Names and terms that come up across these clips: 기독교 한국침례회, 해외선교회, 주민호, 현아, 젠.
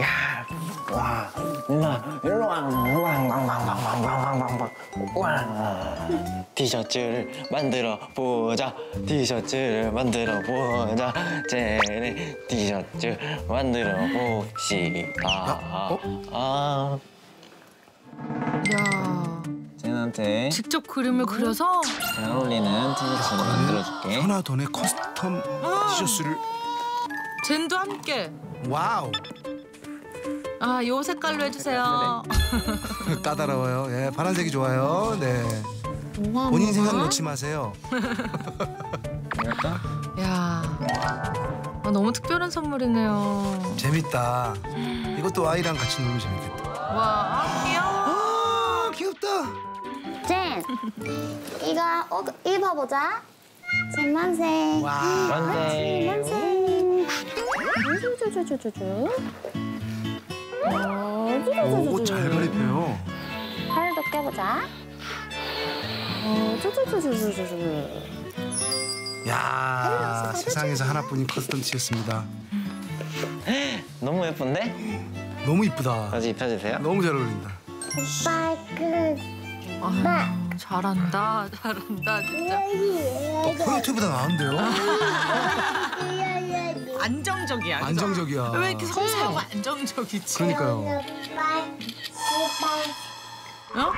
야, 와, 누나, 일로 와, 왕왕왕왕왕왕왕왕왕왕. 티셔츠를 만들어 보자, 티셔츠를 만들어 보자, 쟤네 티셔츠 만들어 봅시다. 아, 야, 쟤한테 직접 그림을 그려서 잘 어울리는 티셔츠를 만들어줄게. 현아 너네 커스텀 티셔츠를. 젠도 함께. 와우. 아, 요 색깔로 해주세요. 까다로워요. 예, 파란색이 좋아요. 네. 우와, 본인 생각 놓지 마세요. 야, 아, 너무 특별한 선물이네요. 재밌다. 이것도 아이랑 같이 놀면 재밌겠다. 와, 아, 귀여워. 아, 귀엽다. 젠, 이거 입어보자. 젠만세. 와, 만세. 쭈쭈쭈쭈쭈쭈. 오, 잘 가리펴요. 팔도 깨보자. 쭈쭈쭈쭈쭈쭈. 야, 세상에서 하나뿐인 커스텀 티였습니다. 너무 예쁜데? 너무 이쁘다. 다시 입혀주세요. 너무 잘 어울린다. 오빠 그 잘한다, 잘한다 진짜. 포인트보다 나은데요? 안정적이야. 그죠? 안정적이야. 왜 이렇게 성사가 안정적이지? 그러니까요. 어?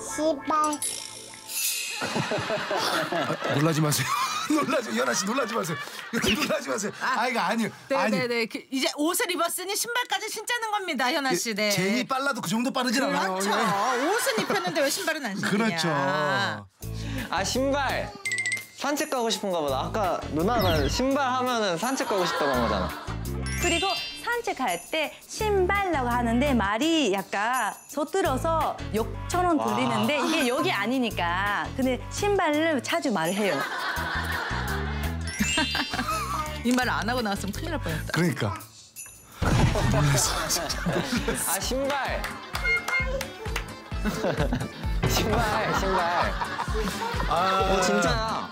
시발. 놀라지 마세요. 놀라지, 현아 씨 놀라지 마세요. 놀라지 마세요. 아, 이거 아니에요. 네네네. 이제 옷을 입었으니 신발까지 신자는 겁니다, 현아 씨. 네. 젠이 빨라도 그 정도 빠르진 않아요. 그렇죠. 옷은 입혔는데 왜 신발은 안 신냐. 그렇죠. 아, 신발. 산책 가고 싶은가 보다. 아까 누나가 신발 하면은 산책 가고 싶다고 한 거잖아. 그리고 산책할 때 신발이라고 하는데 말이 약간 서툴어서 욕처럼 들리는데 이게 욕이 아니니까. 근데 신발을 자주 말해요. 이 말을 안 하고 나왔으면 큰일 날 뻔했다. 그러니까. 아, 신발. 신발, 신발. 아, 오, 진짜야.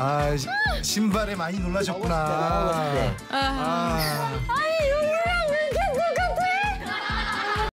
아, 신발에 많이 놀라셨구나. 아, 아이,